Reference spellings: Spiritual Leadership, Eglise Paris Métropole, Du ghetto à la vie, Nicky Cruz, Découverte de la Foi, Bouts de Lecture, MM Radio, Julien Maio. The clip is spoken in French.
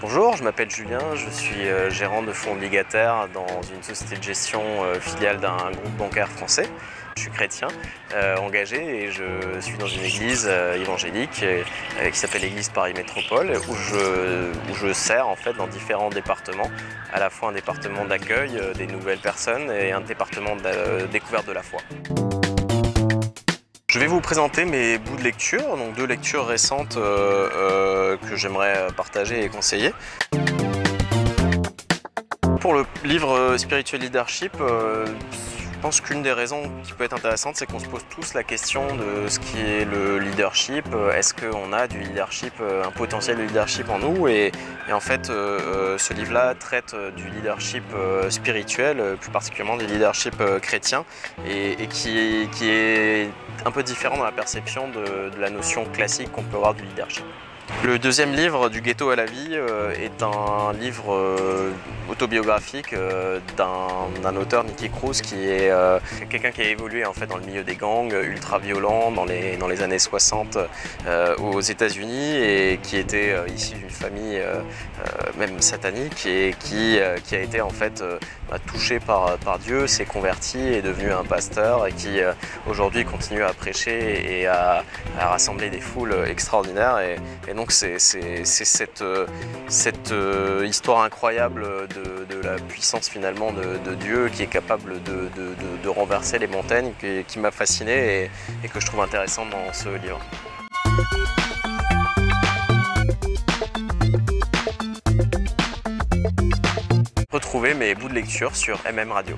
Bonjour, je m'appelle Julien, je suis gérant de fonds obligataires dans une société de gestion filiale d'un groupe bancaire français. Je suis chrétien, engagé, et je suis dans une église évangélique qui s'appelle Eglise Paris Métropole, où je sers en fait dans différents départements, à la fois un département d'accueil des nouvelles personnes et un département de découverte de la foi. Je vais vous présenter mes bouts de lecture, donc deux lectures récentes que j'aimerais partager et conseiller. Pour le livre Spiritual Leadership, je pense qu'une des raisons qui peut être intéressante, c'est qu'on se pose tous la question de ce qui est le leadership. Est-ce qu'on a du leadership, un potentiel de leadership en nous? Et en fait, ce livre-là traite du leadership spirituel, plus particulièrement du leadership chrétien, et qui est un peu différent dans la perception de la notion classique qu'on peut avoir du leadership. Le deuxième livre, Du ghetto à la vie, est un livre autobiographique d'un auteur, Nicky Cruz, qui est quelqu'un qui a évolué en fait dans le milieu des gangs ultra-violents dans les années 60 aux États-Unis, et qui était issu d'une famille même satanique, et qui a été en fait touché par Dieu, s'est converti, est devenu un pasteur, et qui aujourd'hui continue à prêcher et à rassembler des foules extraordinaires. Et donc c'est cette histoire incroyable de la puissance finalement de Dieu, qui est capable de renverser les montagnes, qui m'a fasciné et que je trouve intéressant dans ce livre. Retrouvez mes bouts de lecture sur MM Radio.